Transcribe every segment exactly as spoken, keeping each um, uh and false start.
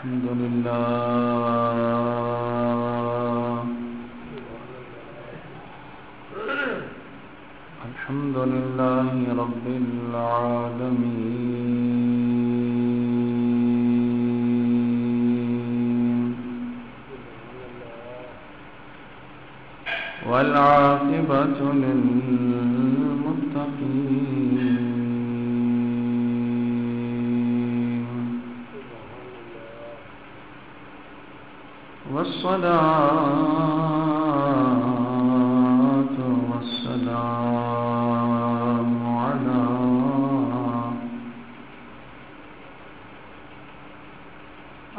الحمد لله الحمد لله رب العالمين والعاقبة للمتقين والصلاة والسلام على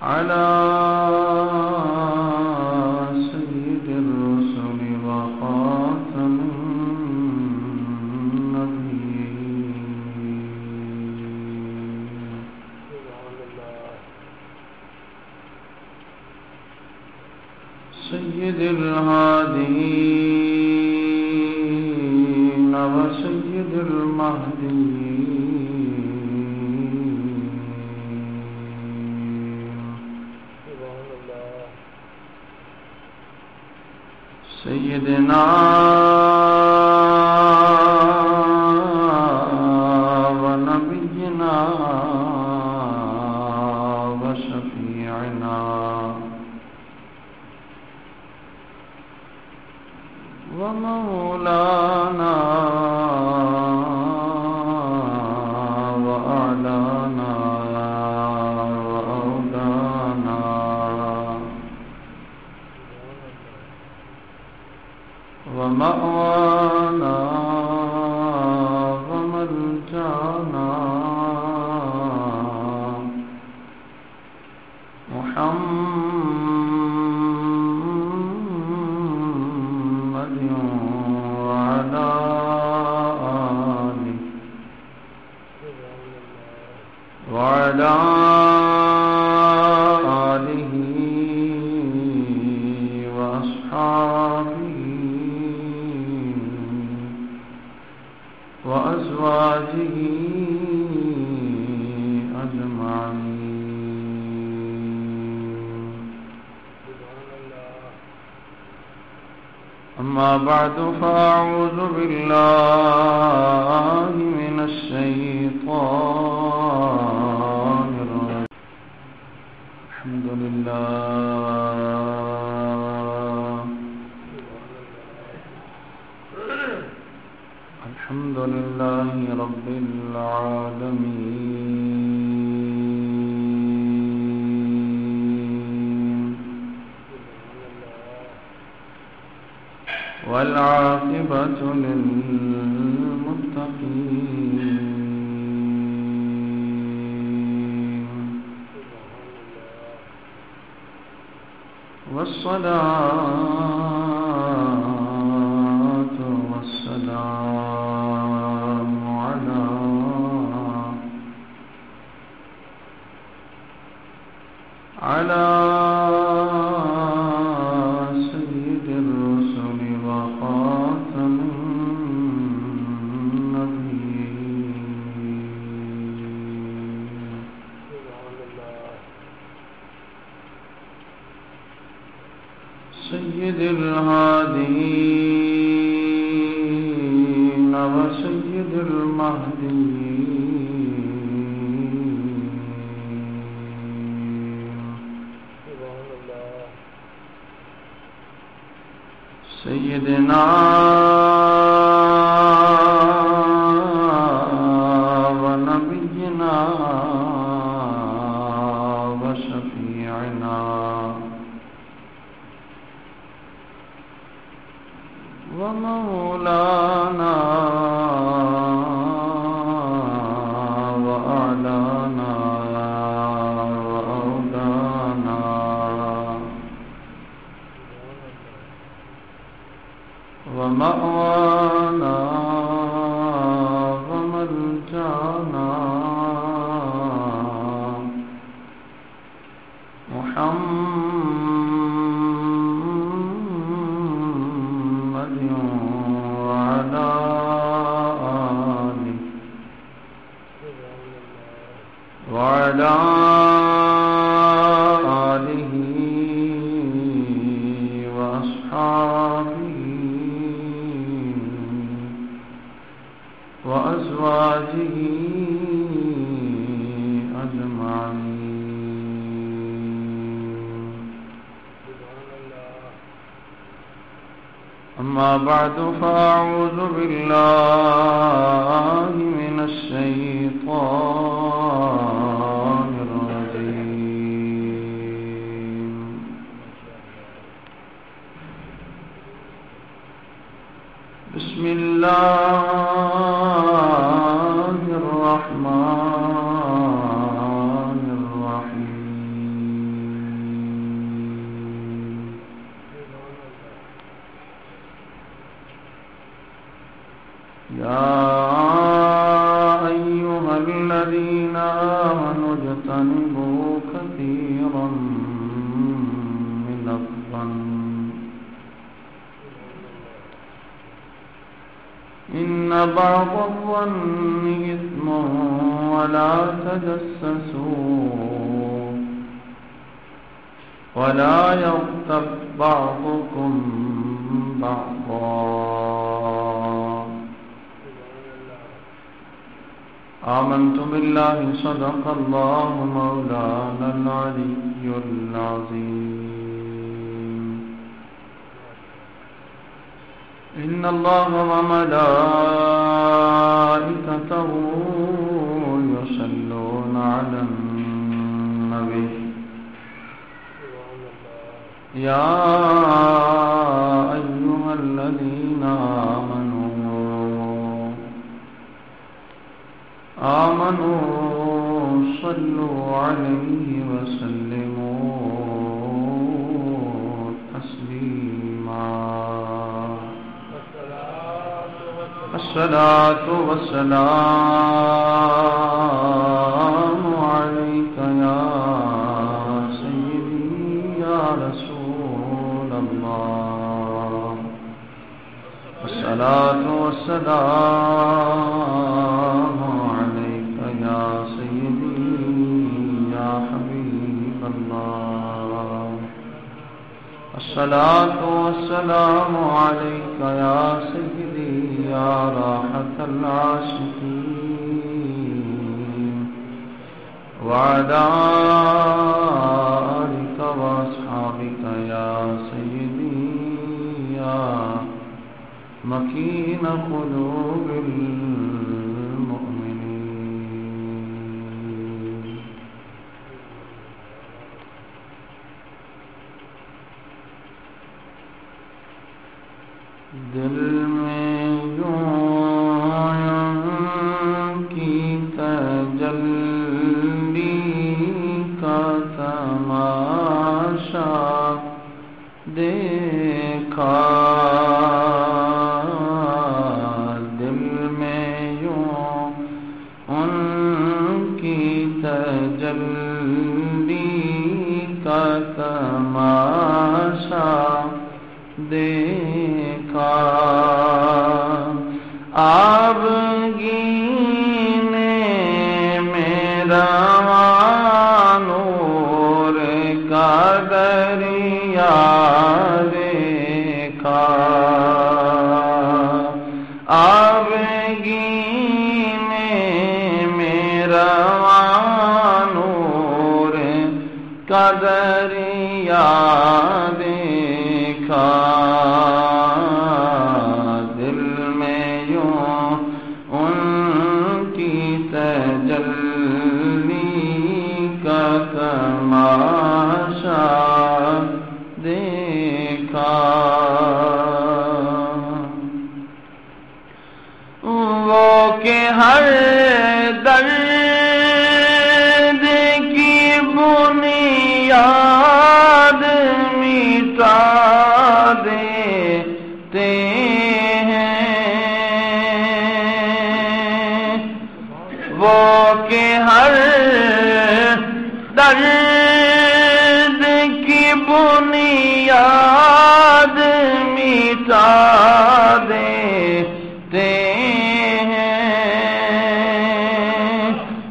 على سيد الرسل وخاتم النبيين. سيد الهادين وسيد المهديين سيدنا ونبينا وشفيعنا ومولانا وأعلانا وأولانا ومأوانا وملجانا محمد وعلى آله وأصحابه وأزواجه أجمعين. أما بعد فأعوذ بالله من الشيطان. الحمد لله الحمد لله رب العالمين والعاقبة للمتقين والصلاة والسلام على على سيد الرسل وخاتم النبيين. سيد الهادين وسيد المهديين سيدنا ونبينا وشفيعنا ومولانا وأعلانا وأولانا ومأوانا وملجانا محمد وعلى أما بعد فأعوذ بالله من الشيطان الرجيم. بسم الله الرحمن الرحيم. يا أيها الذين آمنوا اجتنبوا كثيرا من الظن إن بعض الظن إثم ولا تجسسوا ولا يغتب بعضكم بعضا. آمنت بالله صدق الله مولانا العلي العظيم. إن الله وملائكته يصلون على النبي يا أيها الذين آمنوا آمنوا صلوا عليه وسلموا تسليما. الصلاة والسلام عليك يا سيدي يا رسول الله. الصلاة والسلام عليك يا سيدي يا حبيب الله. الصلاة والسلام عليك يا سيدي يا راحة العاشقين وعلى آلك وأصحابك يا سيدي يا مكين قلوب المؤمنين. دل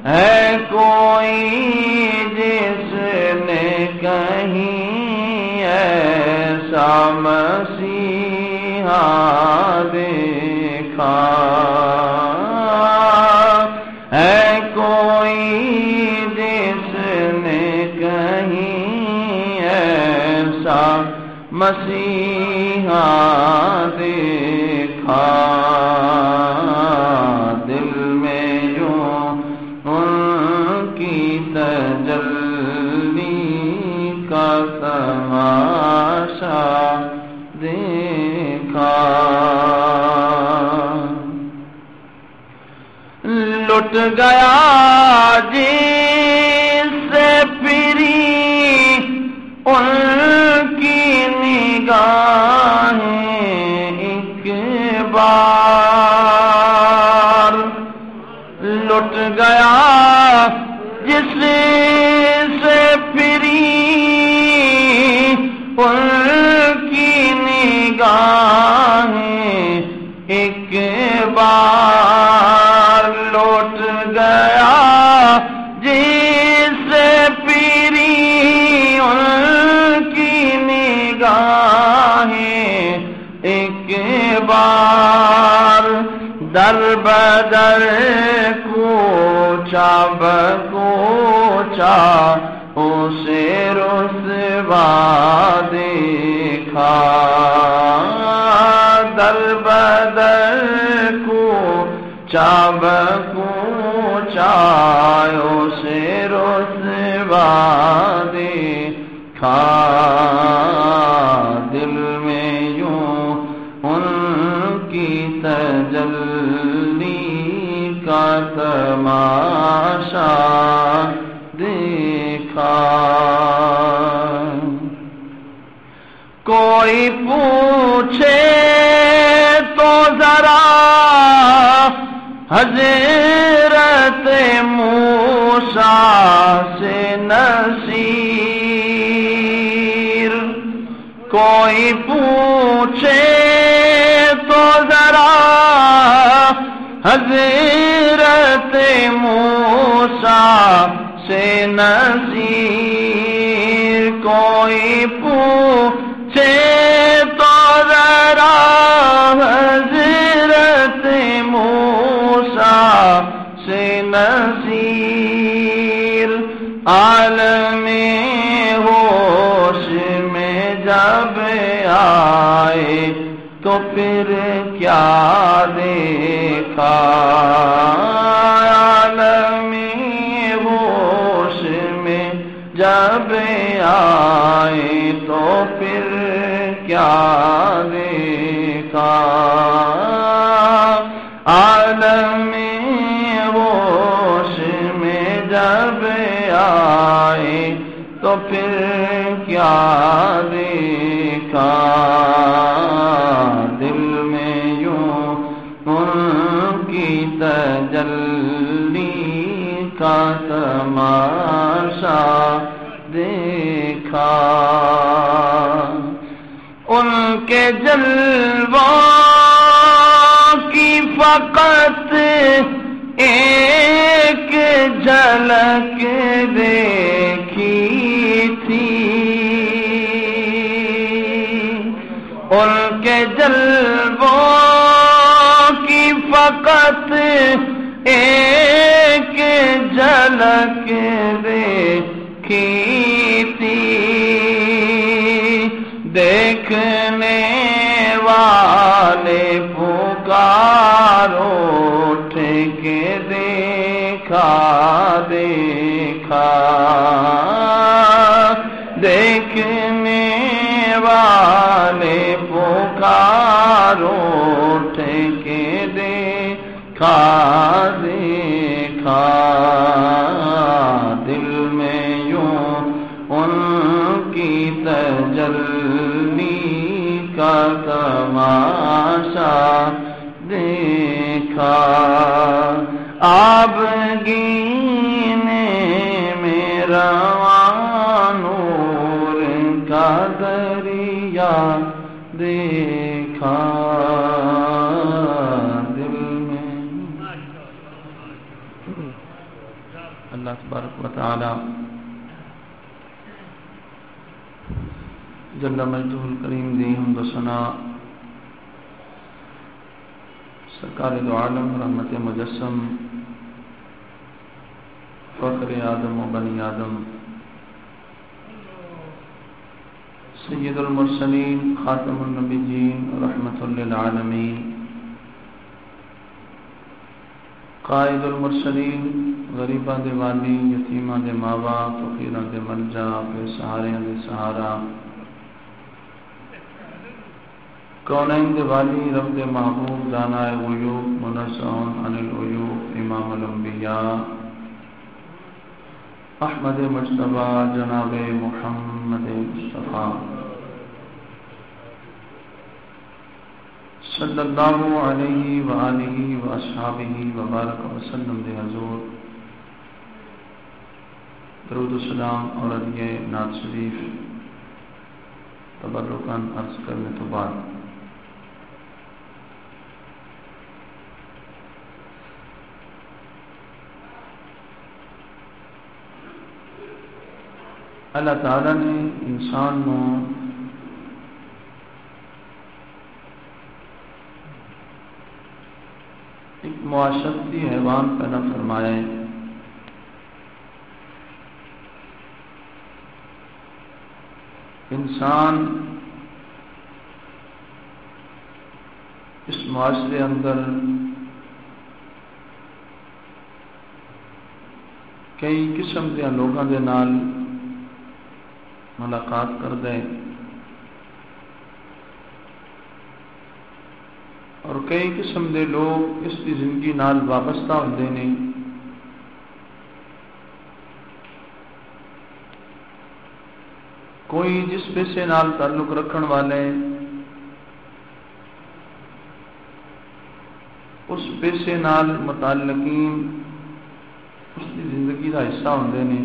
ہے کوئی جس نے مسیحا دیکھا، دل میں جو ان کی تجلی کا تماشا دیکھا، لٹ گیا جس سے پری ان کی نگاہیں ایک بار، لٹ گیا جس سے پری ان کی نگاہیں ایک بار، لٹ گیا جس سے پری ان کی نگاہیں ایک بار، در بدر کوچا بکوچا اسے رسوا دیکھا، در بدر کوچا بکوچا اسے رسوا دیکھا، دل میں یوں ان کی تجلی کا تماشا دیکھا، کوئی پوچھے تو ذرا حضرت موسیٰ سے نصیر، کوئی پوچھے تو ذرا حضرت موسیٰ سے نصیر، کوئی پوچھے تو ذرا حضرت موسیٰ سے نصیر، عالم ہوش میں جب آئے تو پھر کیا دیکھا، عالم ہوش میں جب آئے تو پھر کیا دیکھا، عالم ہوش میں جب آئے تو پھر کیا دیکھا، دل میں یوں ان کی تجلی کا تماشا دیکھا، ان کے جلووں کی فقط ایک جھلک دیکھی تھی، ان کے جلووں کی فقط ایک جھلک دیکھی تھی، دیکھنے والے پکار اٹھ کے دیکھا دیکھا، دیکھنے والے پکار اٹھ کے دیکھا دیکھا، دل میں یوں ان کی تجلی کا تماشا دیکھا، آب گینے میں رواں نور کا دریا دیکھا، دل میں اللہ تبارک و تعالی جل مجدہ الکریم دی حمد و ثنا، سرکار دو عالم رحمت مجسم، فخر آدم و بنی آدم، سید المرسلین خاتم النبیین رحمت للعالمین قائد المرسلین غریباں دے والی، یتیماں دے ماں باپ، فقیراں دے منجا، بے سہاریاں دے سہارا، کونین دے والی، رب دے محبوب، دانا غیوب، منزہ عن العیوب، امام الانبیاء، احمد مجتبی جناب محمد مصطفی صلی اللہ علیہ وآلہ وآصحابہ وبارک وسلم دے حضور درود و سلام اور علیہ نعت شریف تبرکان عرض کرنے تو بعد اللہ تعالی نے انسان کو ایک معاشرتی حیوان پیدا فرمایا ہے، انسان اس معاشرے اندر کئی قسم دے لوگوں دے نال ملاقات کردا ہے اور کئی قسم دے لوگ اس کی زندگی نال وابستہ ہوندے نے، کوئی جس پیسے نال تعلق رکھن والے اس پیسے نال متعلقین اس کی زندگی دا حصہ ہوندے نے۔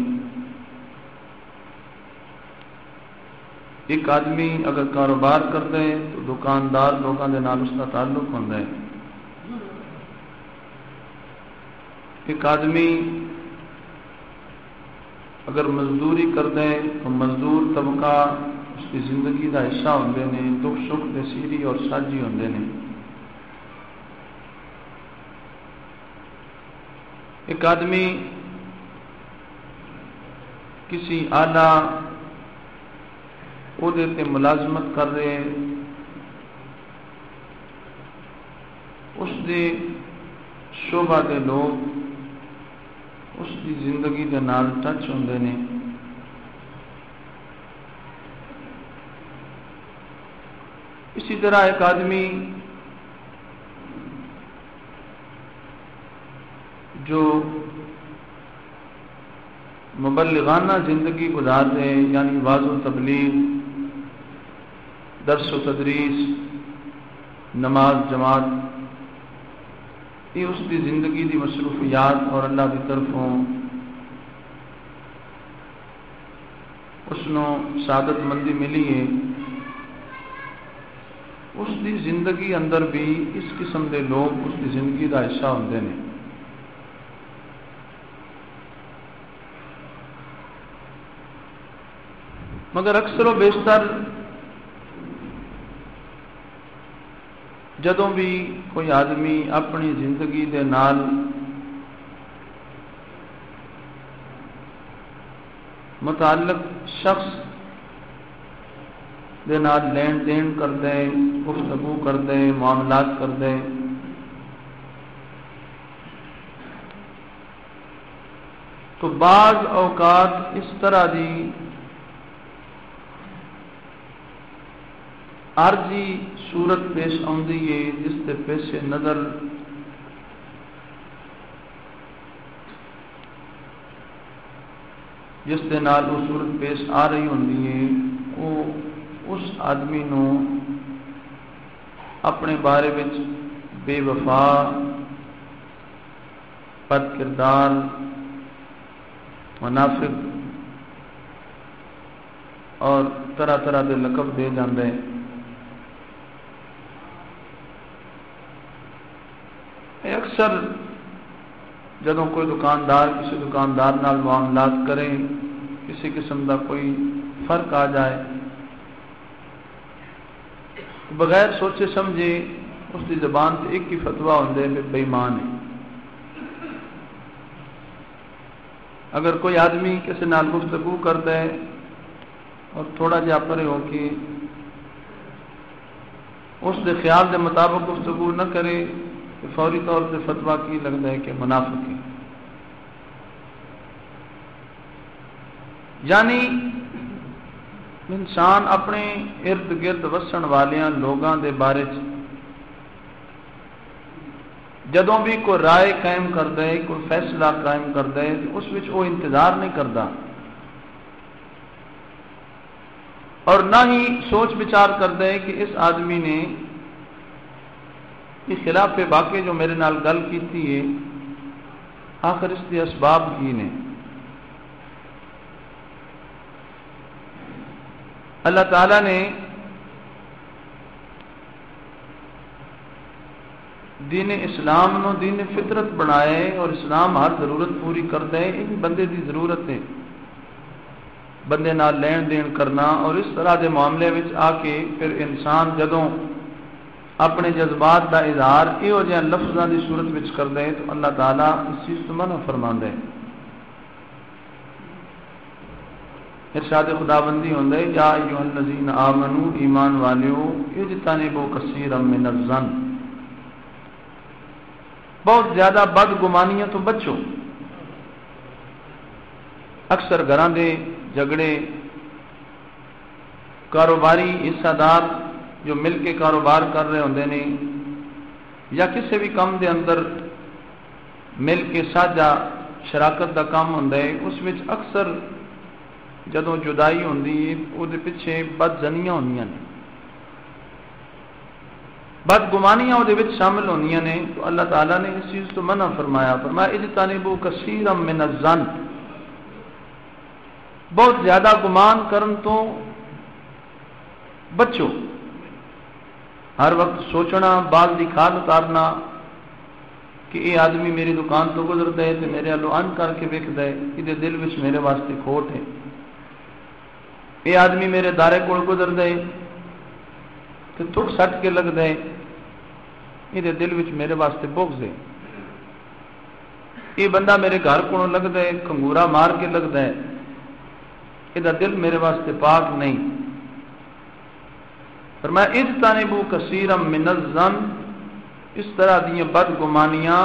ایک آدمی اگر کاروبار کرتا ہے تو دکاندار لوگوں کے نال اس کا تعلق ہوتا ہے، ایک آدمی اگر مزدوری کرتا ہے تو مزدور طبقہ اس کی زندگی کا حصہ ہوتے ہیں، دکھ سکھ دے سیری اور ساجھی ہوتے ہیں۔ ایک آدمی کسی آلہ وہ دیتے ملازمت کر رہے ہیں، اس دے شعبہ دے لوگ اس دی زندگی دے نال ٹچ ہوندے نے۔ اسی طرح ایک آدمی جو مبلغانہ زندگی گزار رہے ہیں، یعنی واعظ و تبلیغ، درس و تدریس، نماز جماعت، یہ اس کی زندگی کی مصروفیات اور اللہ کی طرفوں اس نو سعادت مندی ملی ہے، اس کی زندگی اندر بھی اس قسم کے لوگ اس کی زندگی کا حصہ ہوتے ہیں۔ مگر اکثر و بیشتر جدوں بھی کوئی آدمی اپنی زندگی دے نال متعلق شخص دے نال لین دین کردا ہے، گفتگو کردا ہے، معاملات کردا ہے، تو بعض اوقات اس طرح دی عارضی صورت پیش آتی ہے جس کے پیش نظر جس کے نال وہ صورت پیش آ رہی ہوتی ہے، وہ اس آدمی نو اپنے بارے وچ بے وفا، بد کردار، منافق اور طرح طرح کے لقب دے جاندے ہیں۔ اکثر جدوں کوئی دکاندار کسی دکاندار نال معاملات کرے، کسی قسم کا کوئی فرق آ جائے، بغیر سوچے سمجھے اس کی زبان سے ایک ہی فتویٰ ہوندے ہے بے ایمان ہے۔ اگر کوئی آدمی کسی نال گفتگو کرتا ہے اور تھوڑا جہا پرے ہو کے اس دے خیال دے مطابق گفتگو نہ کرے تو فوری طور سے فتویٰ کی لگتا ہے کہ منافق ہے. یعنی انسان اپنے ارد گرد وسن والیاں لوگوں دے بارے جدوں بھی کوئی رائے قائم کرتا ہے کوئی فیصلہ قائم کرتا ہے اس وچ وہ انتظار نہیں کرتا اور نہ ہی سوچ بچار کرتا ہے کہ اس آدمی نے اس خلاف واقعے جو میرے نال گل کیتی ہے آخر اس کے اسباب کی نے. اللہ تعالیٰ نے دین اسلام نو دین فطرت بنائے اور اسلام ہر ضرورت پوری کرتا ہے. یہ بندے دی ضرورت ہے بندے نال لین دین کرنا اور اس طرح دے معاملے وچ آ کے پھر انسان جدوں اپنے جذبات دا اظہار یہو جہاں لفظاں دی صورت وچ کردا ہے تو اللہ تعالیٰ اس چیز تو منع فرماندا ہے. ارشاد خداوندی ہوندا ہے یا ایھا الذین آمنو ایمان والیو اجتنبوا کثیرا من الظن بہت زیادہ بدگمانیاں تو بچو. اکثر گھراں دے جھگڑے کاروباری حصہ دار جو مل کے کاروبار کر رہے ہوندے نے یا کسی بھی کام دے اندر مل کے ساجھا شراکت دا کام ہوندا ہے اس وچ اکثر جدوں جدائی ہوندی ہے او دے پیچھے بدزنیاں ہوندیاں نے بدگمانیاں او دے وچ شامل ہوندیاں نے. تو اللہ تعالیٰ نے اس چیز تو منع فرمایا فرمایا اجتنبوا کثیرا من الظن بہت زیادہ گمان کرن تو بچو. ہر وقت سوچنا بعد دی کھال اتارنا کہ یہ آدمی میری دکان تو گزرتا ہے تو میرے آلو ان کر کے ویکھدا ہے کہ دل وچ میرے واسطے کھوٹ ہے. یہ آدمی میرے دارے کول گزرتا ہے تو تھک سٹ کے لگتا ہے یہ دل وچ میرے واسطے بغض ہے. یہ بندہ میرے گھر کولوں لگتا ہے کنگورا مار کے لگتا ہے یہ دل میرے واسطے پاک نہیں. فرمایا اجتنبوا کثیرا من الظن اس طرح دی بدگمانیاں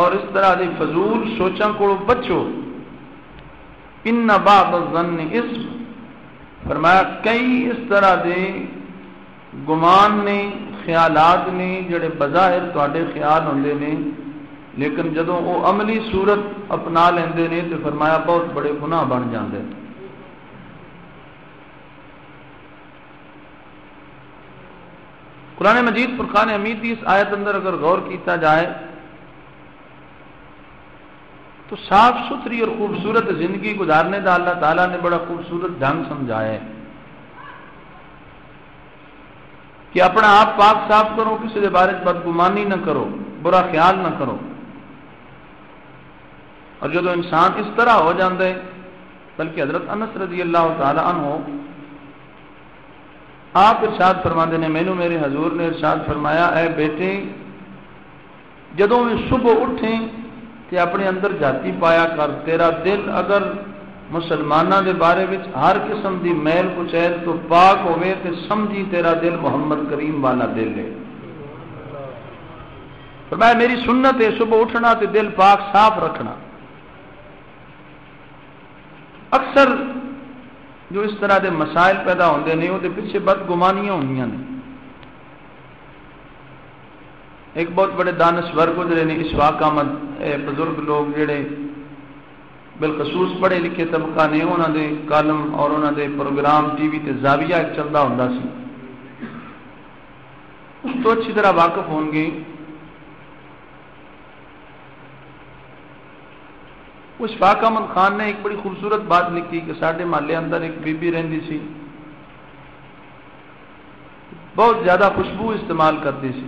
اور اس طرح دی فضول سوچاں کو بچو. ان بعض الظن اثم فرمایا کئی اس طرح دے گمان نے خیالات نے جڑے بظاہر تواڈے خیال ہوندے نے لیکن جدوں وہ عملی صورت اپنا لیندے نے تو فرمایا بہت بڑے گناہ بن جاندے. قرآن مجید فرقان حمید کی اس آیت اندر اگر غور کیتا جائے تو صاف ستھری اور خوبصورت زندگی گزارنے دا اللہ تعالیٰ نے بڑا خوبصورت ڈھنگ سمجھایا ہے کہ اپنا آپ پاک صاف کرو کسی دے بارے بدگمانی نہ کرو برا خیال نہ کرو. اور جب انسان اس طرح ہو جاندے بلکہ حضرت انس رضی اللہ تعالی عنہ آپ ارشاد فرماندے نے مینوں میرے حضور نے ارشاد فرمایا اے بیٹے جدوں صبح اٹھیں تے اپنے اندر جاتی پایا کر تیرا دل اگر مسلماناں دے بارے وچ ہر قسم دی میل کچیل تو پاک ہوے تے سمجھی تیرا دل محمد کریم والا دل ہے. فرمایا میری سنت ہے صبح اٹھنا تے دل پاک صاف رکھنا. اکثر جو اس طرح دے مسائل پیدا ہوندے نے وہ دے پیچھے بدگمانیاں ہوندیاں نے. ایک بہت بڑے دانشور گزرے نے اشفاق احمد بزرگ لوگ جڑے بالخصوص پڑھے لکھے طبقہ نے انہاں دے کالم اور انہاں دے پروگرام ٹی وی تے زاویہ ایک چلدا ہوندا سی اس تو اچھی طرح واقف ہون گے. اشفاق احمد خان نے ایک بڑی خوبصورت بات لکھی کہ ساڈے محلے اندر ایک بی بی رہندی سی بہت زیادہ خوشبو استعمال کرتی سی.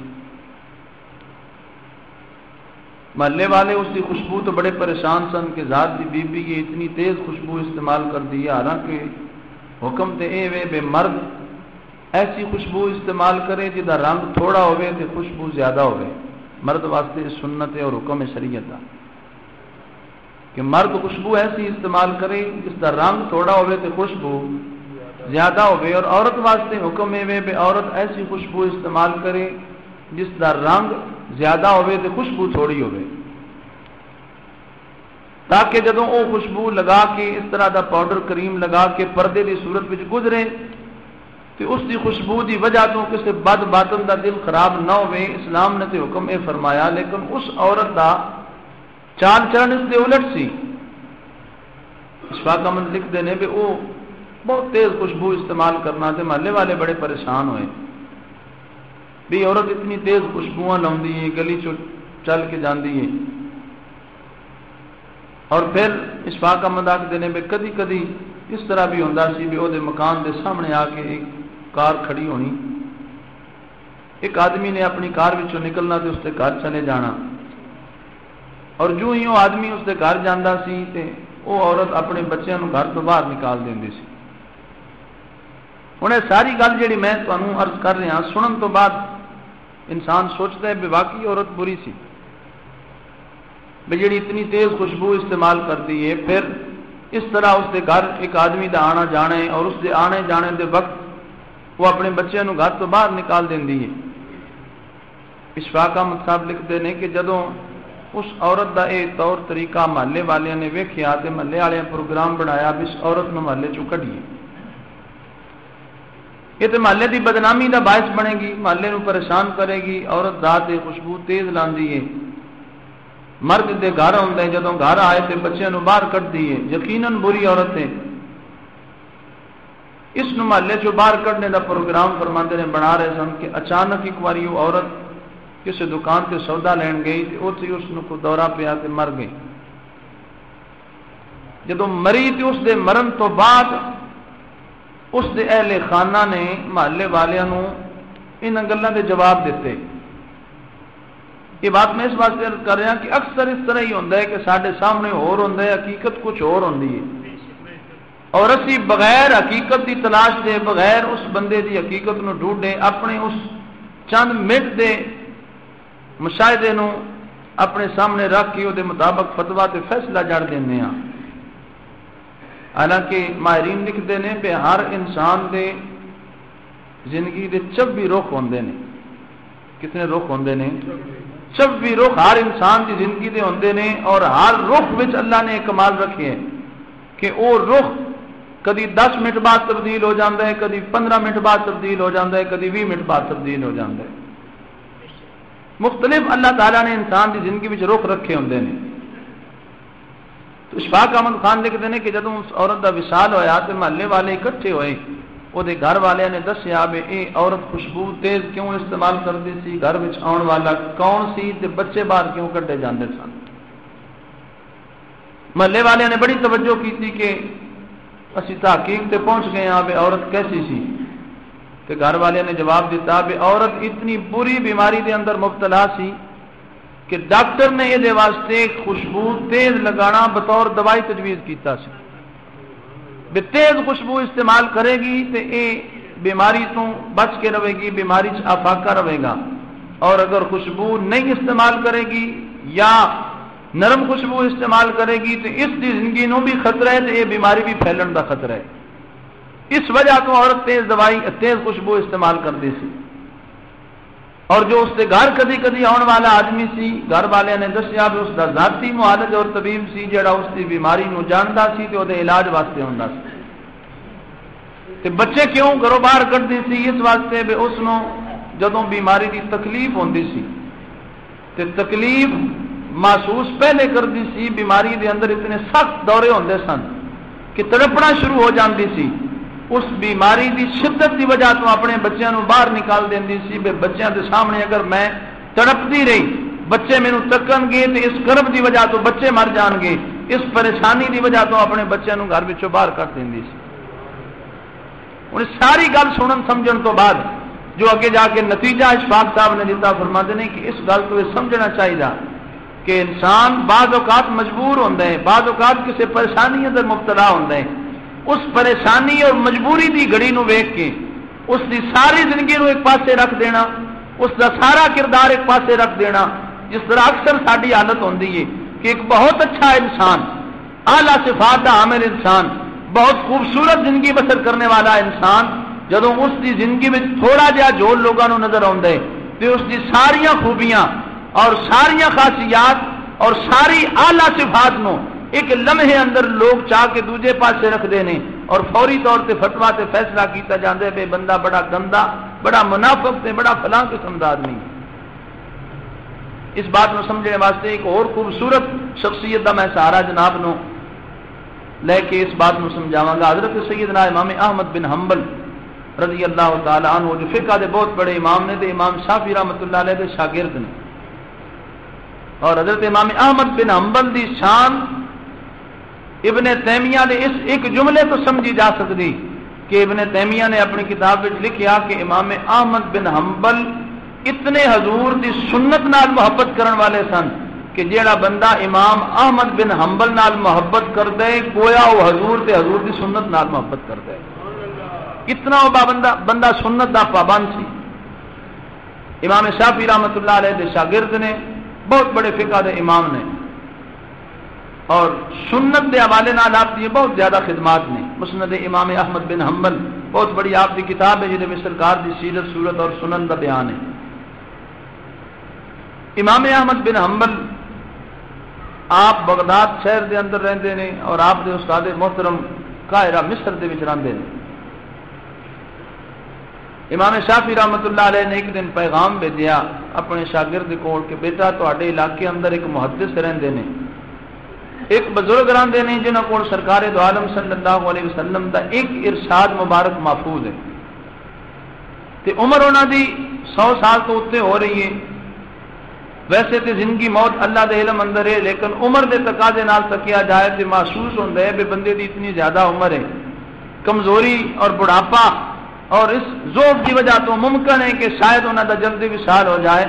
محلے والے اس کی خوشبو تو بڑے پریشان سن کہ ذات دی بی بی یہ اتنی تیز خوشبو استعمال کر دی ہے حالانکہ حکم تے اے وے بے مرد ایسی خوشبو استعمال کرے جدا رنگ تھوڑا ہوئے تے خوشبو زیادہ ہوئے. مرد واسطے سنت ہے اور حکم شریعت ہے. کہ مرد خوشبو ایسی استعمال کرے جس کا رنگ تھوڑا ہوئے تو خوشبو زیادہ ہوئے، اور عورت واسطے حکم ہے بے عورت ایسی خوشبو استعمال کرے جس کا رنگ زیادہ ہوئے تو خوشبو تھوڑی ہوئے، تاکہ جدوں وہ خوشبو لگا کے اس طرح دا پاؤڈر کریم لگا کے پردے دی صورت وچ گزرے تو اس دی خوشبو دی وجہ تو کسی بد باطن دا دل خراب نہ ہوئے۔ اسلام نے تو حکم اے فرمایا، لیکن اس عورت دا چال چلن اس دے الٹ سی۔ اشفاق احمد لکھ دینے بھی وہ بہت تیز خوشبو استعمال کرنا تے محلے والے بڑے پریشان ہوئے بھی عورت اتنی تیز خوشبوئیں لاؤندی ہے، گلی چل کے جاندی ہے۔ اور پھر اشفاق احمد آکھ دینے بھی کدی کدی اس طرح بھی ہوندا سی بھی او دے مکان دے سامنے آ کے ایک کار کھڑی ہونی، ایک آدمی نے اپنی کار وچوں نکلنا تے اس دے گھر چلے جانا، اور جو ہی وہ آدمی اس دے گھر جاندا سی تے وہ عورت اپنے بچیاں نوں گھر تو باہر نکال دیندی سی۔ انہیں ساری گل جڑی میں تانوں عرض کر رہا سنن تو بعد انسان سوچتا ہے بے واقعی عورت بری سی بے جڑی اتنی تیز خوشبو استعمال کرتی ہے۔ پھر اس طرح اس دے گھر ایک آدمی دا آنا جانے اور اس دے آنے جانے دے وقت وہ اپنے بچیاں نوں گھر تو باہر نکال دیندی ہے۔ اشفاق احمد صاحب لکھتے ہیں کہ جدوں اس عورت دا اے طور طریقہ محلے والے نے ویکھیا تے محلے والے پروگرام بنایا بھی اس عورت نو محلے چوں کڈھیے، یہ تے محلے دی بدنامی دا باعث بنے گی، محلے نو پریشان کرے گی۔ عورت ذات اے خوشبو تیز لاندی ہے، مرد دے گھر ہوندا ہے، جدوں گھر آئے تے بچیاں نو باہر کڈدی ہے، یقیناً بری عورت ہے۔ اس نو محلے چوں باہر کڈنے دا پروگرام فرماندے نے بنا رہے سن کہ اچانک ایک واری وہ عورت کسی دکان سے سودا لین گئی تو اتنے اس کو دورہ پیا تو مر گئی۔ جدو مری تو اس دے مرن تو بعد اس دے اہل خانہ نے محلے والوں نو ان گلوں کے جواب دیتے۔ یہ بات میں اس واسطے عرض کر رہا کہ اکثر اس طرح ہی ہوتا ہے کہ سارے سامنے اور ہوتا ہے، حقیقت کچھ اور ہوتی ہے، اور اسی بغیر حقیقت دی تلاش دے بغیر اس بندے دی حقیقت نو ڈھونڈے اپنے اس چند منٹ دے مشاہدے نو اپنے سامنے رکھ کے وہ مطابق فتویٰ تے فیصلہ جڑ دینے ہاں۔ حالانکہ ماہرین لکھتے ہیں کہ ہر انسان دے زندگی دے چوبی رخ ہوندے نے، کتنے رخ ہوندے نے؟ چوبی رخ ہر انسان دی زندگی دے ہوندے نے، اور ہر رخ وچ اللہ نے کمال رکھے ہیں کہ وہ رخ کدی دس منٹ بعد تبدیل ہو جاتا ہے، کدی پندرہ منٹ بعد تبدیل ہو جاتا ہے، کدی بھی منٹ بعد تبدیل ہو جاتا ہے۔ مختلف اللہ تعالیٰ نے انسان کی زندگی میں رخ رکھے ہوندے نے۔ تو اشفاق احمد خان لکھتے ہیں کہ جدوں اس عورت دا وصال ہوا تو محلے والے اکٹھے ہوئے، وہ گھر والے نے دسیا بھی یہ عورت خوشبو تیز کیوں استعمال کرتی سی، گھر میں آن والا کون سی، بچے باہر کیوں کٹے جاندے سن۔ محلے والے نے بڑی توجہ کی کہ اسی تحقیق تے پہنچ گئے ہاں بھی عورت کیسی سی، تو گھر والے نے جواب دیتا بھی عورت اتنی بری بیماری دے اندر مبتلا سی کہ ڈاکٹر نے یہ واسطے خوشبو تیز لگانا بطور دوائی تجویز کیتا سی بے تیز خوشبو استعمال کرے گی تو یہ بیماری تو بچ کے رہے گی، بیماری سے آفاقہ رہے گا، اور اگر خوشبو نہیں استعمال کرے گی یا نرم خوشبو استعمال کرے گی تو اس کی زندگی نو بھی خطرہ ہے، تو یہ بیماری بھی پھیلن کا خطرہ ہے۔ اس وجہ تو عورت تیز دوائی تیز خوشبو استعمال کرتی سی، اور جو اس کے گھر کدی کدی آن والا آدمی سی، گھر والے نے دسیا بھی اس کا ذاتی معالج اور طبیب سی جڑا اس کی بیماری نو جانتا سی تو وہ علاج واسطے ہوندا سی، تے بچے کیوں گھروں باہر کٹتی سی اس واسطے بھی اس نو جدوں بیماری دی تکلیف ہوندی سی تے تکلیف محسوس پہلے کرتی سی، بیماری دے اندر اتنے سخت دورے ہوندے سن کہ تڑپنا شروع ہو جاندی سی، اس بیماری دی شدت دی وجہ تو اپنے بچیاں نو باہر نکال دیندی سی بے بچیاں دے سامنے اگر میں تڑپتی رہی بچے مینوں تکن گے تو اس کرب دی وجہ تو بچے مر جان گے، اس پریشانی دی وجہ تو اپنے بچیاں نو گھر وچوں باہر کٹ دیندی سی۔ انہیں ساری گل سنن سمجھن تو بعد جو اگے جا کے نتیجہ اشفاق صاحب نے دیتا فرماندے نے کہ اس گل تو یہ سمجھنا چاہیے کہ انسان بعض اوقات مجبور ہوندا ہے، بعض اوقات کسی پریشانی اندر مبتلا ہوندا ہے، اس پریشانی اور مجبوری دی گھڑی نو ویکھ کے اس دی ساری زندگی نو ایک پاسے رکھ دینا، اس دا سارا کردار ایک پاسے رکھ دینا، جس طرح اکثر ساری حالت ہوندی ہے کہ ایک بہت اچھا انسان اعلیٰ صفات دا عامل انسان، بہت خوبصورت زندگی بسر کرنے والا انسان جدوں اس دی زندگی میں تھوڑا جہا جوڑ لوگوں نو نظر آتا ہے تو اس دی ساریاں خوبیاں اور ساریاں خاصیات اور ساری اعلیٰ صفات نو ایک لمحے اندر لوگ چاہ کے دوجے پاسے رکھتے ہیں اور فوری طور پہ فتوا سے فیصلہ کیتا جاتا ہے بے بندہ بڑا گندا، بڑا منافق تے، بڑا فلاں قسم دا آدمی۔ اس بات کو سمجھنے واسطے ایک اور خوبصورت شخصیت دا میں سہارا جناب نو لے کے اس بات کو سمجھاواں گا۔ حضرت سیدنا امام احمد بن حنبل رضی اللہ تعالی عنہ جو فقہ دے بہت بڑے امام نے تے امام شافعی رحمۃ اللہ علیہ دے شاگرد نے، اور حضرت امام احمد بن حنبل دی شان ابن تیمیہ نے اس ایک جملے تو سمجھی جا سکتی کہ ابن تیمیہ نے اپنی کتاب میں لکھیا کہ امام احمد بن حنبل اتنے حضور دی سنت نال محبت کرن والے سن کہ جیڑا بندہ امام احمد بن حنبل نال محبت کر دے گویا وہ حضور تے حضور دی سنت نال محبت کر دے۔ اتنا وہ بندہ بندہ سنت دا پابند سی۔ امام شافعی رحمۃ اللہ علیہ دے شاگرد نے، بہت بڑے فقہ دے امام نے، اور سنت دے حوالے نال آپ کی بہت زیادہ خدمات نے۔ مسند امام احمد بن حنبل بہت بڑی آپ کی کتاب ہے جنہیں سرکار دی سیرت، صورت اور سنن دا بیان ہے۔ امام احمد بن حنبل آپ بغداد شہر دے اندر رہندے نے اور آپ دے استاد محترم قاہرہ مصر دے وچ رہندے نے۔ امام شافعی رحمۃ اللہ علیہ نے ایک دن پیغام بھیجیا اپنے شاگرد کول کہ بیٹا تواڈے علاقے اندر ایک محدث رہندے نے، ایک بزرگ راندے نے جنہوں کو سرکار دو عالم صلی اللہ علیہ وسلم دا ایک ارشاد مبارک محفوظ ہے، تے عمر انہوں دی سو سال تو اتنے ہو رہی ہے، ویسے تے زندگی موت اللہ دے علم اندر ہے، لیکن عمر دے تقاضے نال تکیا جائے تے محسوس ہوتا ہے بے بندے دی اتنی زیادہ عمر ہے، کمزوری اور بڑھاپا اور اس ذوق کی وجہ تو ممکن ہے کہ شاید انہوں دا جلدی وصال ہو جائے،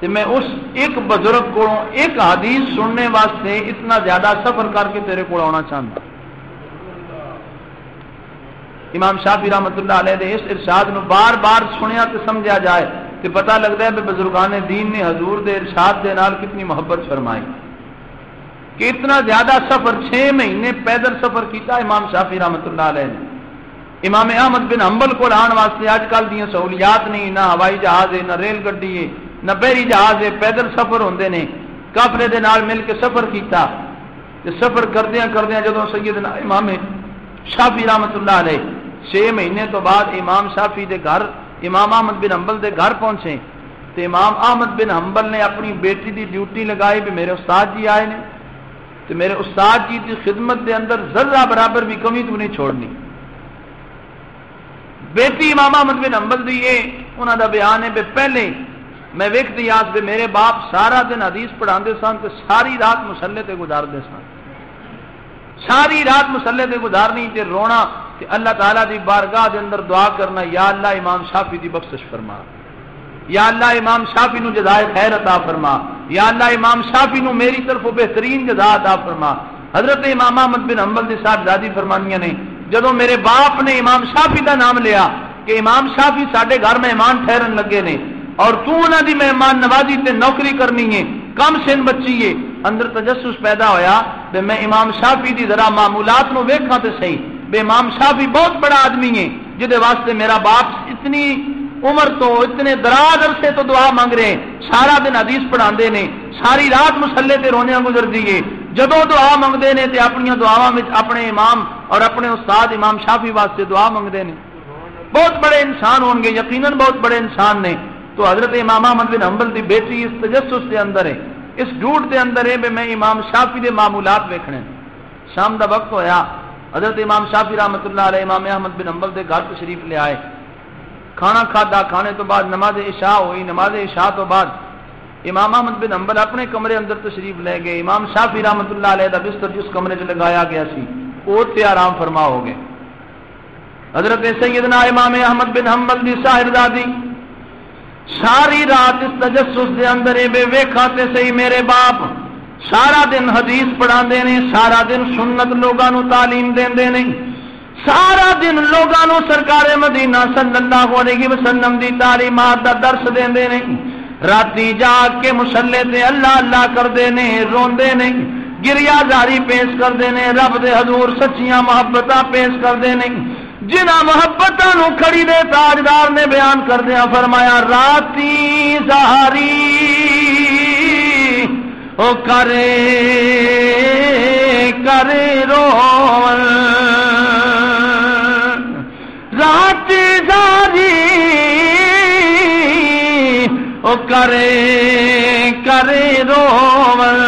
تو میں اس ایک بزرگ کو ایک حدیث سننے واسطے اتنا زیادہ سفر کر کے تیرے کو آنا چاہتا۔ امام شافعی رحمۃ اللہ علیہ نے اس ارشاد نو بار بار سنیا تو سمجھا جائے تو پتہ لگتا ہے کہ بزرگان دین نے حضور دے ارشاد دے نال کتنی محبت فرمائی کہ اتنا زیادہ سفر چھ مہینے پیدل سفر کیتا امام شافعی رحمۃ اللہ علیہ نے۔ امام احمد بن حنبل کو آن واسطے اج کل دیا سہولیات نہیں، نہ ہوائی جہاز ہے، نہ ریل گڈی ہے، نہ بحری جہاز ہے، پیدل سفر ہوندے نے، قافلے دے نال مل کے سفر کیتا۔ تے سفر کردیاں کردیاں جدوں سیدنا امام شافعی رحمۃ اللہ علیہ چھ مہینے تو بعد امام شافعی دے گھر امام احمد بن حنبل دے گھر پہنچے تے امام احمد بن حنبل نے اپنی بیٹی دی ڈیوٹی لگائی بھی میرے استاد جی آئے نے تے میرے استاد جی دی خدمت دے اندر ذرہ برابر بھی کمی تو نہیں چھوڑنی۔ بیٹی امام احمد بن حنبل دی یہ انہاں دا بیان ہے بے پہلے میں ویکھتی آس پہ میرے باپ سارا دن حدیث پڑھاندے سن تو ساری رات مسلے تے گزارتے سن، ساری رات مسلے تے گزارنی تے رونا تے اللہ تعالیٰ دی بارگاہ دے اندر دعا کرنا، یا اللہ امام شافعی دی بخشش فرما، یا اللہ امام شافعی نو جزائے خیر عطا فرما، یا اللہ امام شافعی نو میری طرف بہترین جزا عطا فرما۔ حضرت امام احمد بن حنبل دی صاحبزادی فرمانیاں نے جدوں میرے باپ نے امام شافعی دا نام لیا کہ امام شافعی ساڈے گھر مہمان ٹھہرن لگے نے اور تو انہاں دی مہمان نوازی تے نوکری کرنی ہے، کم سن بچی ہے، اندر تجسس پیدا ہویا تے میں امام شافعی دی ذرا معمولات نو ویکھاں تے صحیح بے امام شافعی بہت بڑا آدمی ہے جدے واسطے میرا باپ اتنی عمر تو اتنے دراز عرصے تو دعا مانگ رہے ہیں، سارا دن حدیث پڑھاندے نے، ساری رات مسلے تے رونیاں گزردی ہے، جدوں دعا منگتے ہیں تے اپنی دعاواں وچ اپنے امام اور اپنے استاد امام شافعی واسطے دعا منگتے ہیں۔ بہت بڑے انسان ہون گے، یقیناً بہت بڑے انسان نے۔ تو حضرت امام احمد بن حنبل دی بیٹی اس تجسس دے اندر ہے، اس ڈھوٹ دے اندر ہے بے میں امام شافعی دے معمولات ویکھنے۔ شام دا وقت ہویا، حضرت امام شافعی رحمۃ اللہ علیہ امام احمد بن حنبل دے گھر تشریف لے آئے، کھانا کھادا، کھانے تو بعد نماز عشاء ہوئی، نماز عشاء تو بعد امام احمد بن حنبل اپنے کمرے اندر تشریف لے گئے۔ امام شافعی رحمۃ اللہ علیہ دا بستر جس کمرے وچ لگایا گیا سی اوتھے آرام فرما ہو گئے۔ حضرت سیدنا امام احمد بن حنبل دی صاحبزادی ساری رات اس تجسس دے اندر بے ویکھا تے صحیح میرے باپ سارا دن حدیث پڑھاندے نے، سارا دن سنت لوگاں نو تعلیم دیندے نے، سارا دن لوگاں نو سرکار مدینہ صلی اللہ علیہ وسلم دی تعلیمات دا درس دیندے نے، راتی جاگ کے مصلے تے اللہ اللہ کردے نے، روندے نے، گریا زاری پیش کرتے ہیں رب دے حضور سچیاں محبت پیش کرتے ہیں جنہ محبت کھڑی دے تاجدار نے بیان کردیا فرمایا راتی زہاری او کرے کرے رول راتی زہاری او کرے کرے رول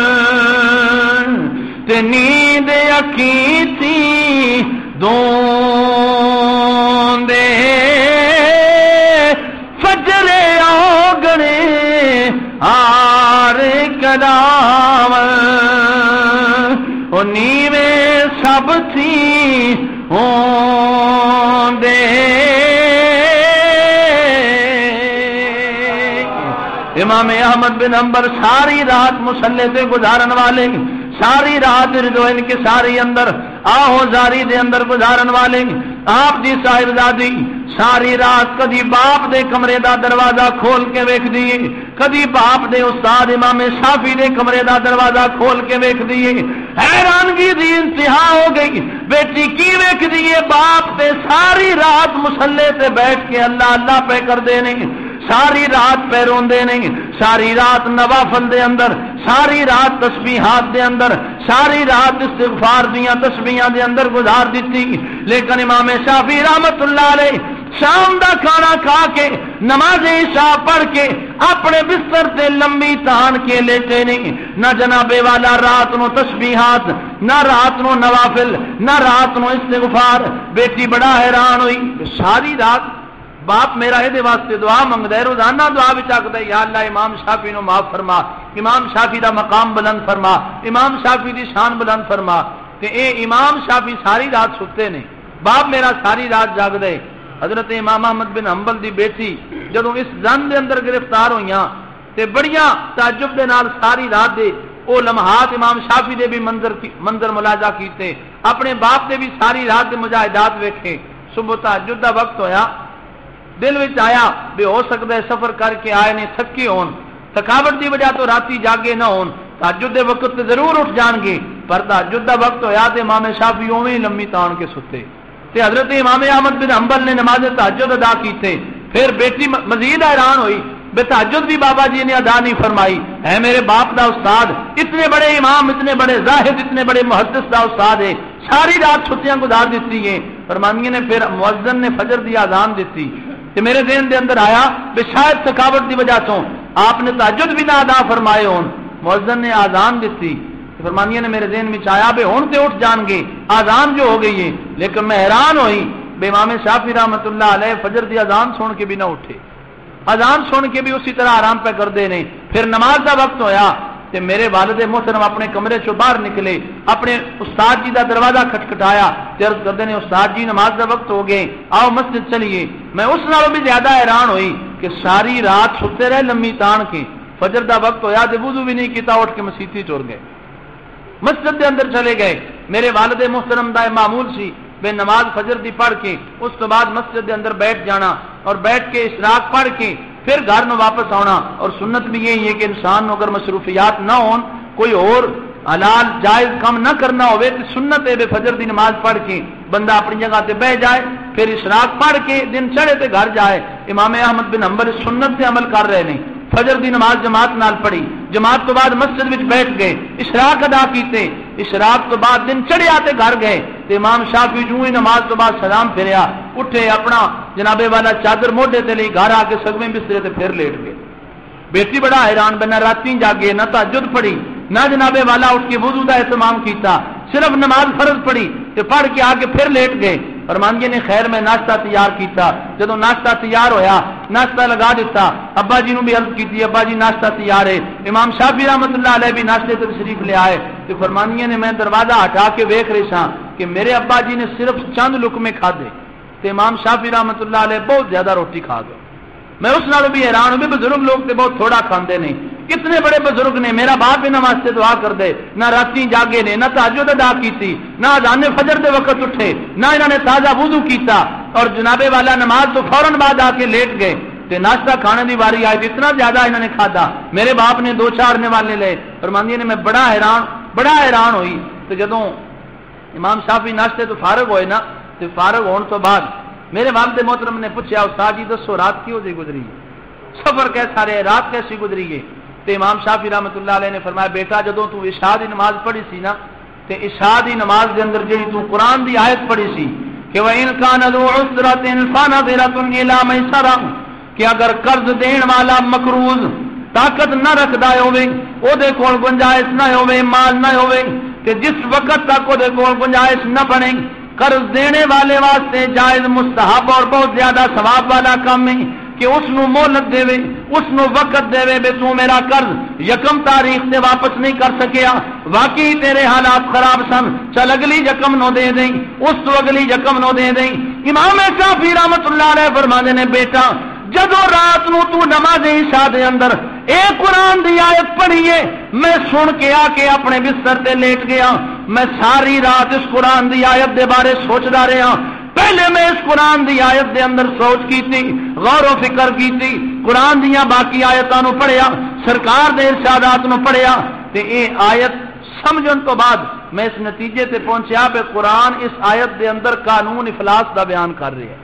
نیند اکی تھی دون دے فجرے آگڑے آر کدام او نیوے سب تھی ہون دے امام احمد بن حنبل ساری رات مصلے سے گزارن والے ساری رات جو ان کے ساری اندر آہو زاری دے اندر گزارن والے آپ دی صاحبزادی ساری رات کدی باپ دے کمرے دا دروازہ کھول کے ویکھ دیئے کدی باپ دے استاد امام شافعی دے کمرے دا دروازہ کھول کے ویکھ دیئے حیرانگی دی انتہا ہو گئی بیٹی کی ویکھ دیئے باپ دے ساری رات مصلے تے بیٹھ کے اللہ اللہ پہ کر دینے ساری رات پیروں دے نہیں ساری رات نوافل دے اندر ساری رات تسبیحات دے اندر ساری رات استغفار دیاں تسبیحاں دے اندر گزار دیتی لیکن امام شافعی رحمت اللہ علیہ شام دا کھانا کھا کے نماز عشاء پڑھ کے اپنے بستر تے لمبی تان کے لیٹے نہیں نہ جناب والا رات نو تسبیحات نہ رات نو نوافل نہ رات نو استغفار بیٹی بڑا حیران ہوئی ساری رات باپ میرا یہ واسطے دعا منگتا ہے روزانہ دعا بھی چکتا ہے یا اللہ امام شافعی نو معاف فرما امام شافعی دا مقام بلند فرما امام شافعی دی شان بلند فرما کہ اے امام شافعی ساری رات ستے نے باپ میرا ساری رات جاگتا ہے حضرت امام احمد بن حنبل دی بیٹی جدوں اس زن دے اندر گرفتار ہوئیاں تے بڑیاں تعجب دے نال ساری رات دے او لمحات امام شافعی دے بھی منظر ملاحظہ کیتے اپنے باپ دے بھی ساری رات دے مجاہدات ویکھے صبح تہجد دا وقت ہویا دل وچ آیا بے ہو سکتا ہے سفر کر کے آئے نے تھکے ہون تھکاوٹ دی وجہ تو راتی جاگے نہ ہون تہجد دے وقت تے ضرور اٹھ جان گے پر تہجد دا وقت ہویا تے امام شافعی اوویں لمبی تان کے ستے تے حضرت امام احمد بن حنبل نے نماز تہجد ادا کیتے پھر بیٹی مزید حیران ہوئی بے تہجد بھی بابا جی نے ادا نہیں فرمائی ہے میرے باپ دا استاد اتنے بڑے امام اتنے بڑے زاہد اتنے بڑے محدث دا استاد ہے ساری رات چھٹیاں گزار دیتی ہیں فرمانیے نے پھر مؤذن نے فجر دی اذان دیتی کہ میرے ذہن دے اندر آیا بے شاید تھکاوٹ دی وجہ تو آپ نے تہجد بھی نہ ادا فرمائے ہون مؤذن نے آزان دیتی فرمانیہ نے میرے ذہن میں چایا بے ہون تے اٹھ جان گے آزان جو ہو گئی ہے لیکن میں حیران ہوئی بے امام شافعی رحمت اللہ علیہ فجر دی آزان سن کے بھی نہ اٹھے آزان سن کے بھی اسی طرح آرام پہ کر دے نہیں پھر نماز دا وقت ہویا تے میرے والد محترم اپنے کمرے سے باہر نکلے اپنے استاد جی دا دروازہ کھٹکھٹایا تے عرض کردے نے استاد جی نماز دا وقت ہو گئے آؤ مسجد چلیے میں اس نالوں بھی زیادہ حیران ہوئی کہ ساری رات ستے رہے لمبی تان کے فجر دا وقت ہویا تے وضو بھی نہیں کیتا اٹھ کے مسجد ٹر گئے مسجد دے اندر چلے گئے میرے والد محترم دا معمول سی بے نماز فجر دی پڑھ کے اس تو بعد مسجد دے اندر بیٹھ جانا اور بیٹھ کے اشراق پڑھ کے پھر گھر میں واپس آنا اور سنت بھی یہی ہے کہ انسان اگر مصروفیات نہ ہون کوئی اور حلال جائز کم نہ کرنا ہوئے تو سنت ہے بے فجر دی نماز پڑھ کے بندہ اپنی جگہ تے بہ جائے پھر اشراق پڑھ کے دن چڑھے تے گھر جائے امام احمد بن حنبل سنت سے عمل کر رہے نہیں فجر دی نماز جماعت نال پڑھی جماعت تو بعد مسجد وچ بیٹھ گئے اشراق ادا کیتے اشراق تو بعد دن چڑھے آتے گھر گئے تے امام شافعی جو ہی نماز تو بعد سلام پھیریا اٹھے اپنا جناب والا چادر موڈے تے لئی گھر آ کے سگویں بسترے تے پھر لیٹ گئے بیٹی بڑا حیران بنا راتیں جاگے نہ تہجد پڑھی نہ جناب والا اٹھ کے وضو دا اہتمام کیتا صرف نماز فرض پڑھی تے پڑھ کے آ کے پھر لیٹ گئے فرمانگے نے خیر میں ناشتہ تیار کیتا جدو ناشتہ تیار ہویا ناشتہ لگا دیتا ابا جی نو بھی عرض کیتی ابا جی ناشتہ تیار ہے امام شافعی رحمت اللہ علیہ بھی ناشتے تے تشریف لے آئے تو فرمانگے نے میں دروازہ ہٹا کے ویکھ رہی ساں کہ میرے ابا جی نے صرف چند لقمے کھا دے تو امام شافعی رحمت اللہ علیہ بہت زیادہ روٹی کھا گئے میں اس نال بھی حیران ہوں بزرگ لوگ تے بہت تھوڑا کھاندے نہیں کتنے بڑے بزرگ نے میرا باپ انہاں واسطے دعا کر دے نہ راتیں جاگے نے نہ تہجد ادا کیتی نہ اذان فجر دے وقت اٹھے نہ انہوں نے تازہ وضو کیتا اور جناب والا نماز تو فوراً بعد آ کے لیٹ گئے تے ناشتہ کھانے دی واری آئی اتنا زیادہ انہوں نے کھادا میرے باپ نے دو چار والے لے فرماندی نے میں بڑا حیران بڑا حیران ہوئی۔ تو جدوں امام شافعی ناشتے تو فارغ ہوئے نا، تو فارغ ہونے تو بعد میرے والد محترم نے پوچھا، استاد جی دسو رات کیوں جی گزری ہے، سفر کیسا رہے، رات کیسی گزری ہے؟ تو امام شافعی رحمۃ اللہ علیہ نے فرمایا، بیٹا جدوں تو عشاء دی نماز پڑھی سی نا، تے عشاء دی نماز دے اندر جڑی تو قرآن دی آیت پڑھی سی کہ وَإِنْ كَانَ ذُو عُسْرَةٍ فَنَظِرَةٌ إِلَى مَيْسَرَةٍ، کہ اگر قرض دین والا مقروض طاقت نہ رکھدا ہوے، او دے کول گنجائش نہ ہوے، مال نہ ہوے، تے جس وقت تک او دے کول گنجائش نہ بنے، قرض دینے والے واسطے جائز، مستحب اور بہت زیادہ ثواب والا کام ہے کہ اس نو مہلت دے وے، اس نو وقت دے وے، بے تو میرا قرض یکم تاریخ سے واپس نہیں کر سکیا، واقعی تیرے حالات خراب سن، چل اگلی یکم نو دے دیں، اس تو اگلی یکم نو دے دیں۔ امام شافعی رحمۃ اللہ علیہ فرماندے نے، بیٹا جدو رات نو تو نماز عشاء دے اندر اے قرآن دی آیت پڑھیے، میں سن کے آ کے اپنے بستر تے لیٹ گیا، میں ساری رات اس قرآن دی آیت دے بارے سوچدا رہیا، پہلے میں اس قرآن دی آیت دے اندر سوچ کی تھی، غور و فکر کی تھی، قرآن دیا باقی آیتاں نو پڑھیا، سرکار دے ارشادات نو پڑھیا، تے اے آیت سمجھن تو بعد میں اس نتیجے تے پہنچیا کہ قرآن اس آیت دے اندر قانون افلاس دا بیان کر رہے ہے،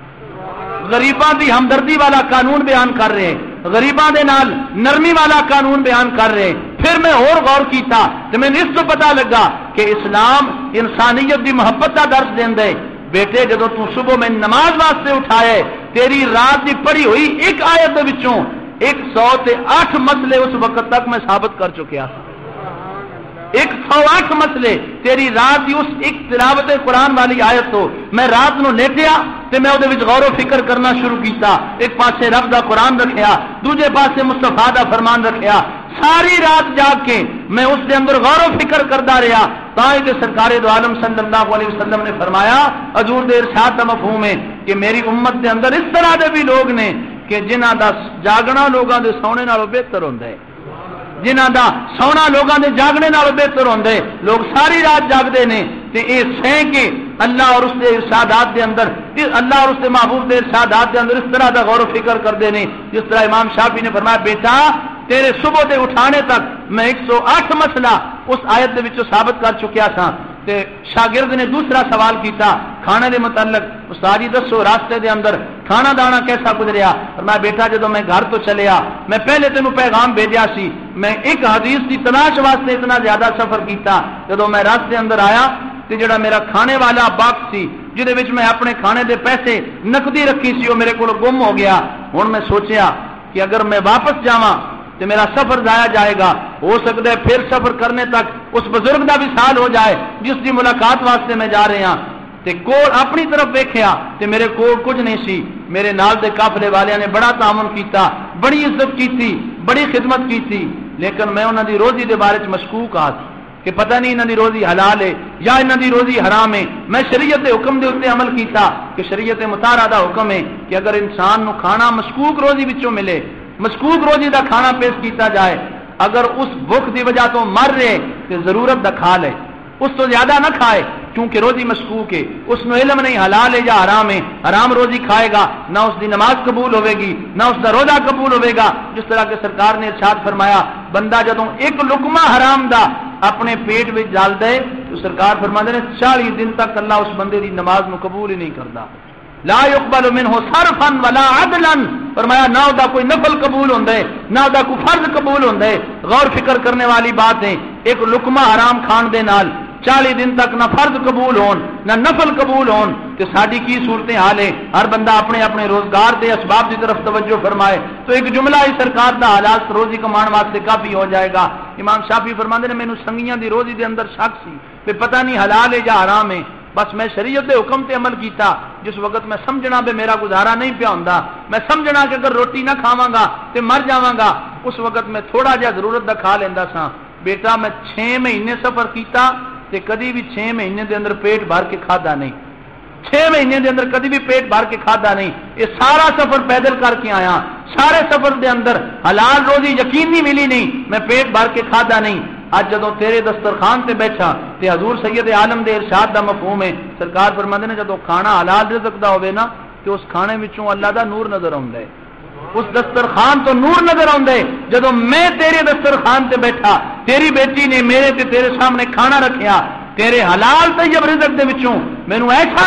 غریباں دی ہمدردی والا قانون بیان کر رہے ہیں، غریباں دے نال نرمی والا قانون بیان کر رہے ہیں۔ پھر میں اور غور کیتا تے میں اس تو پتہ لگا کہ اسلام انسانیت دی محبت دا درس دیندا ہے۔ بیٹے جدو تو صبح میں نماز واسطے اٹھائے، تیری رات دی پڑھی ہوئی ایک آیت دے وچوں ایک سو تے آٹھ مسئلے اس وقت تک میں ثابت کر چکیا، ایک سو آٹھ مسئلے تیری رات دی اس ایک تلاوت قرآن والی آیت تو میں رات نو لیٹیا تے میں اودے وچ غور و فکر کرنا شروع کیتا، ایک پاسے رب دا قرآن رکھیا، دوجے پاسے مصطفیٰ دا فرمان رکھیا، ساری رات جاگ کے میں اس دے اندر غور و فکر کردا رہیا، تاں کہ سرکار دو عالم صلی اللہ علیہ وسلم نے فرمایا، حضور دے ارشاد دا مفہوم ہے کہ میری امت دے اندر اس طرح دے بھی لوگ نے کہ جنہاں دا جاگنا لوگاں دے سونے نالوں بہتر ہوندا ہے، جنہاں دا سونا لوگاں دے جاگنے نالوں بہتر ہوندا ہے، لوگ ساری رات جاگدے نے تے اے سہ کے اللہ اور اس دے ارشادات دے اندر، اللہ اور اس دے محبوب دے ارشادات دے اندر اس طرح دا غور و فکر کردے نے، جس طرح امام شافعی نے فرمایا، بیٹا تیرے صبح دے اٹھانے تک میں ایک سو آٹھ مسئلہ اس آیت دے وچوں ثابت کر چکیا تھا۔ تے شاگرد نے دوسرا سوال کیتا کھانے دے متعلق، استاد جی دسو راستے دے اندر کھانا دانا کیسا گزریا؟ فرمایا، بیٹا جدوں میں گھر تو چلیا، میں پہلے تینوں پیغام بھیجیا سی، میں ایک حدیث دی تلاش واسطے اتنا زیادہ سفر کیتا، جدوں میں راستے اندر آیا تے جڑا میرا کھانے والا باکس سی جدے وچ میں اپنے کھانے دے پیسے نقدی رکھی سی، وہ میرے کول گم ہو گیا۔ ہن میں سوچیا کہ اگر میں واپس جاواں تو میرا سفر ضائع جائے گا، ہو سکتا ہے پھر سفر کرنے تک اس بزرگ دا بھی سال ہو جائے جس دی ملاقات واسطے میں جا رہے ہاں۔ تے کول اپنی طرف ویکھیا تے میرے کول کچھ نہیں سی، میرے نال دے قافلے والیاں نے بڑا تعاون کیتا، بڑی عزت کیتی، بڑی خدمت کیتی، لیکن میں انہاں دی روزی دے بارے وچ مشکوک آ کہ پتہ نہیں انہاں دی روزی حلال ہے یا انہاں دی روزی حرام ہے۔ میں شریعت دے حکم دے اوپر عمل کیتا کہ شریعت مطالعہ دا حکم ہے کہ اگر انسان نو کھانا مشکوک روزی وچوں ملے، مشکوک روزی دا کھانا پیش کیتا جائے، اگر اس بھوک دی وجہ تو مر رہے تو ضرورت دا کھا لے، اس تو زیادہ نہ کھائے، کیونکہ روزی مشکوک ہے، اس میں علم نہیں حلال ہے یا حرام ہے، حرام روزی کھائے گا نہ اس دی نماز قبول ہوے گی، نہ اس دا روزہ قبول ہوے گا۔ جس طرح کہ سرکار نے ارشاد فرمایا، بندہ جدوں ایک لقمہ حرام دا اپنے پیٹ وچ ڈال دے تو سرکار فرماندے نے چالیس دن تک اللہ اس بندے دی نماز نو قبول ہی نہیں کردا، لا يقبل منه صرفا ولا عدلا، فرمایا نہ دا کوئی نفل قبول ہوندا ہے نہ دا کوئی فرض قبول ہوندا ہے۔ غور فکر کرنے والی بات ہے، ایک لقمہ حرام کھان دے نال چالی دن تک نہ فرض قبول ہون نہ نفل قبول ہون، تے ساڈی کی صورتحال ہے؟ ہر بندہ اپنے اپنے روزگار دے اسباب دی طرف توجہ فرمائے تو ایک جملہ ہی سرکار دا حالات روزی کمان واسطے کافی ہو جائے گا۔ امام شافعی فرماندے نے، مینوں سنگیاں دی روزی دے اندر شک سی تے پتہ نہیں حلال ہے یا حرام ہے، بس میں شریعت دے حکم تے عمل کیتا، جس وقت میں سمجھنا بے میرا گزارا نہیں پیا ہوندا، میں سمجھنا کہ اگر روٹی نہ کھاواں گا تے مر جاواں گا، اس وقت میں تھوڑا جہا ضرورت دا کھا لیندا سا۔ بیٹا میں چھ مہینے سفر کیتا تے کدی بھی چھ مہینے دے اندر پیٹ بھر کے کھادا نہیں، چھ مہینے دے اندر کدی بھی پیٹ بھر کے کھادا نہیں، یہ سارا سفر پیدل کر کے آیا، سارے سفر دے اندر حلال روزی یقینی ملی نہیں، میں پیٹ بھر کے کھادا نہیں۔ اج جدوں تیرے دسترخوان تے بیٹھا تے حضور سید عالم دے ارشاد دا مفہوم ہے، سرکار فرماندے نے جدوں کھانا حلال رزق دا ہوے نا تے اس کھانے وچوں اللہ دا نور نظر آوندا ہے، اس دسترخوان تو نور نظر آندے جدو میں تیرے دسترخوان تے بیٹھا، تیری بیٹی نے میرے تے تیرے سامنے کھانا رکھیا، تیرے حلال طیب رزق دے وچوں مینوں ایسا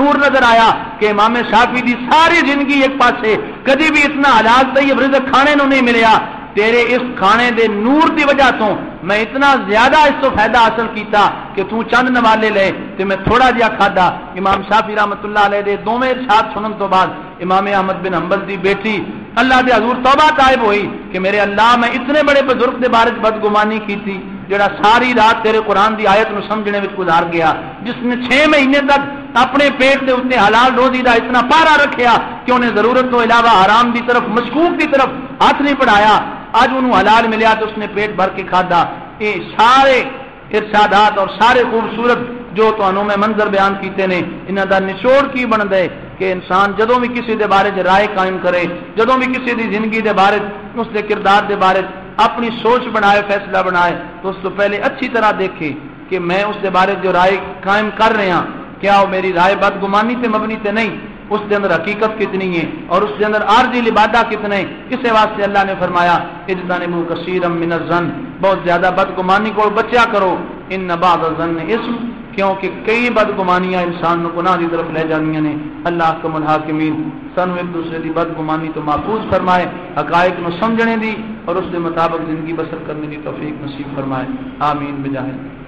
نور نظر آیا کہ امام شافعی دی ساری زندگی ایک پاسے کدی بھی اتنا حلال طیب رزق کھانے نو نہیں ملیا، تیرے اس کھانے دے نور دی وجہ تو میں اتنا زیادہ اس تو فائدہ حاصل کیتا کہ تو چند نوالے لے تے میں تھوڑا جہا کھادا۔ امام شافعی رحمۃ اللہ علیہ دے دوویں ارشاد سنن تو بعد امام احمد بن حنبل دی بیٹی اللہ دے حضور توبہ طائب ہوئی کہ میرے اللہ میں اتنے بڑے بزرگ دے بارے بدگمانی کیتی جڑا ساری رات تیرے قرآن دی آیت نو سمجھنے وچ گزار گیا، جس نے چھ مہینے تک اپنے پیٹ دے اتنے حلال روزی دا اتنا پارا رکھیا کہ انہیں ضرورت تو علاوہ حرام دی طرف مشکوک دی طرف ہاتھ نہیں بڑھایا، آج انہوں حلال ملیا تو اس نے پیٹ بھر کے کھادا۔ یہ سارے ارشادات اور سارے خوبصورت جو تمہوں میں منظر بیان کیتے نے انہاں دا نچوڑ کی بن دے کہ انسان جدوں بھی کسی دے بارے چ رائے قائم کرے، جدوں بھی کسی دی زندگی دے بارے اس دے کردار دے بارے اپنی سوچ بنائے فیصلہ بنائے تو اس کو پہلے اچھی طرح دیکھے کہ میں اس دے بارے جو رائے قائم کر رہا کیا وہ میری رائے بدگمانی تے مبنی تے نہیں، اس دے اندر حقیقت کتنی ہے اور اس دے اندر عارضی لبادہ کتنے ہیں۔ اسے واسطے اللہ نے فرمایا اجتنبوا کثیرا من الظن، بہت زیادہ بدگمانی کو بچیا کرو، ان بعض الظن اسم، کیونکہ کئی بدگمانیاں انسان کو گناہ کی طرف لے جانیاں نے۔ اللہ حکم الحاکمین سانو ایک دوسرے دی بدگمانی تو محفوظ فرمائے، حقائق نو سمجھنے دی اور اس دے مطابق زندگی بسر کرنے دی توفیق نصیب فرمائے، آمین بجاہ۔